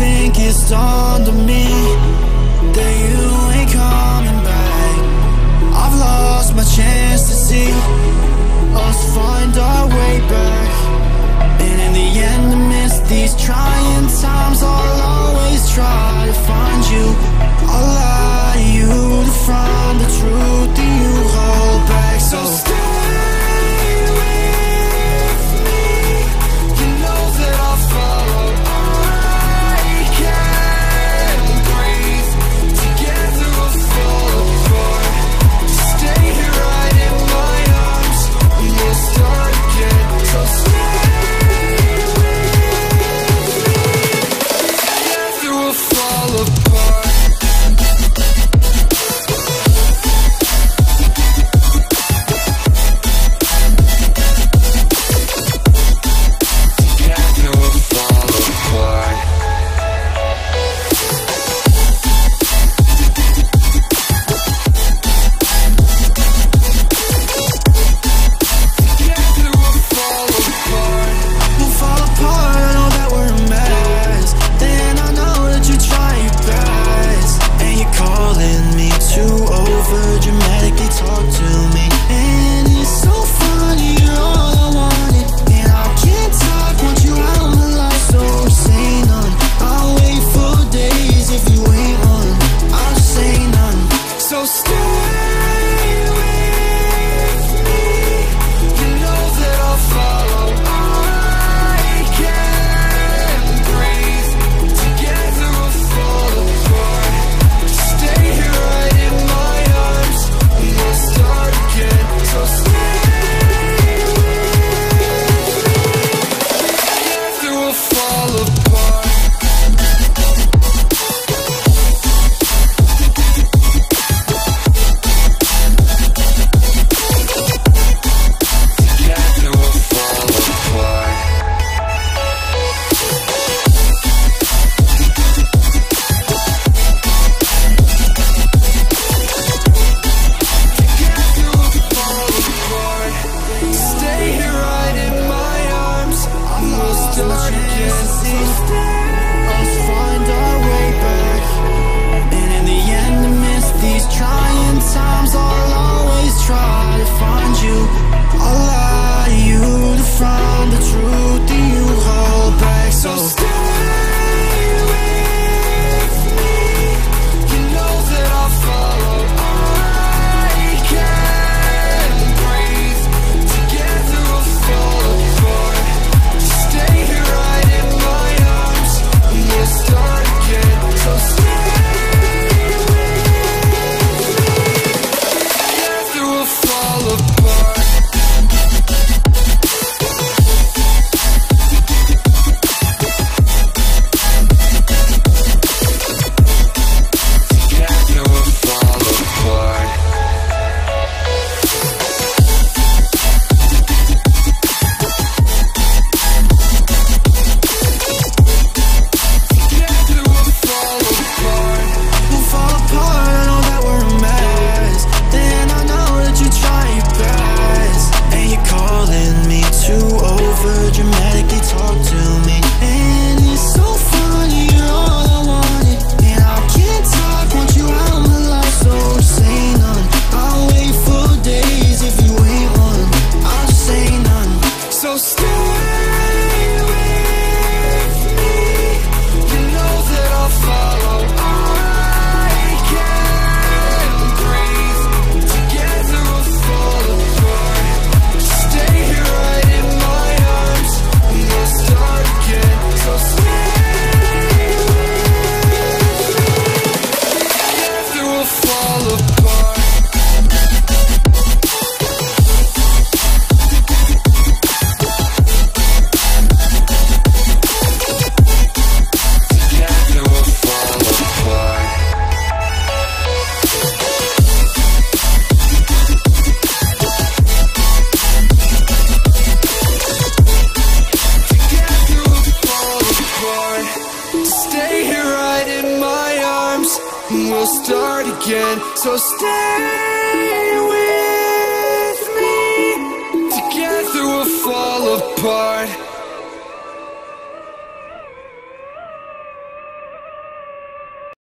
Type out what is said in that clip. think it's dawned on me that you ain't coming back. I've lost my chance to see us find our way back. And in the end, amidst these trying times, I'll always try to find you. I'll lie to you to find the truth that you hold back. So stay. So stay with me, together we'll fall apart.